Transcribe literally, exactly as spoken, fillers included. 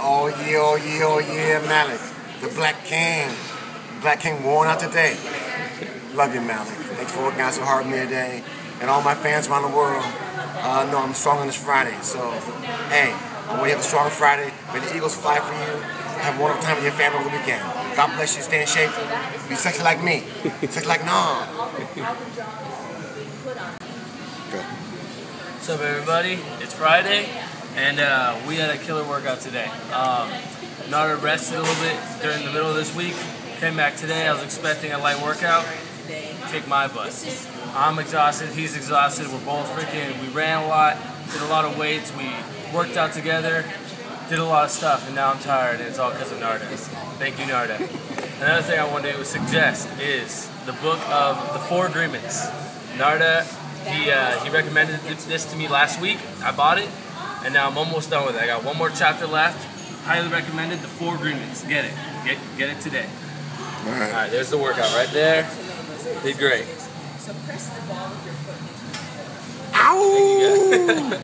Oh yeah, oh yeah, oh yeah, Malik. The Black King. The Black King worn out today. Love you, Malik. Thanks for working out so hard with me today. And all my fans around the world uh, know I'm strong on this Friday. So, hey, I want you to have a strong Friday. May the Eagles fly for you. Have a wonderful time with your family over the weekend. God bless you. Stay in shape. Be sexy like me. Sexy like Narda. What's up, everybody? It's Friday. And uh, we had a killer workout today. Um, Narda rested a little bit during the middle of this week. Came back today. I was expecting a light workout. Kick my butt. I'm exhausted. He's exhausted. We're both freaking. We ran a lot. Did a lot of weights. We worked out together. Did a lot of stuff. And now I'm tired. And it's all because of Narda. Thank you, Narda. Another thing I want to suggest is the book of the Four Agreements. Narda, he uh, he recommended this to me last week. I bought it. And now I'm almost done with it. I got one more chapter left. Highly recommended. The Four Agreements. Get it. Get get it today. All right. All right. There's the workout right there. Did great. So press the ball with your foot. Ow!